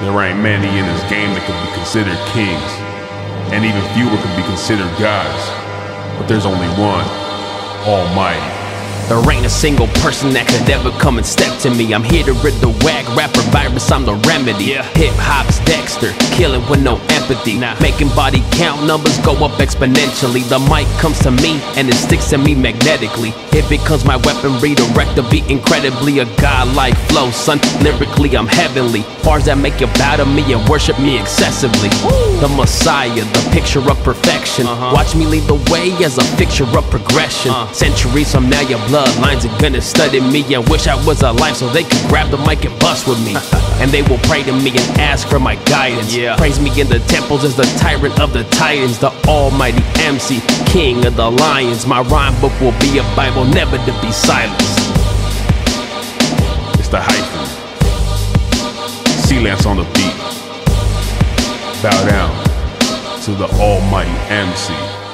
There ain't many in this game that could be considered kings, and even fewer could be considered gods. But there's only one, Almighty. There ain't a single person that could ever come and step to me. I'm here to rid the whack, rapper virus, I'm the remedy. Hip-hop's Dexter, killing with no empathy. Making body count numbers go up exponentially. The mic comes to me, and it sticks to me magnetically. It becomes my weaponry, direct the beat incredibly. A godlike flow, son, lyrically I'm heavenly. Bars that make you bow to me and worship me excessively. Woo! The Messiah, the picture of perfection. Watch me lead the way as a picture of progression. Centuries from now your bloodlines are gonna study me and wish I was alive so they could grab the mic and bust with me. And they will pray to me and ask for my guidance. Praise me in the temples as the tyrant of the titans, the almighty MC, king of the lions. My rhyme book will be a Bible never to be silenced. It's the Hyphenate C-Lance on the beat. Bow down to the almighty MC.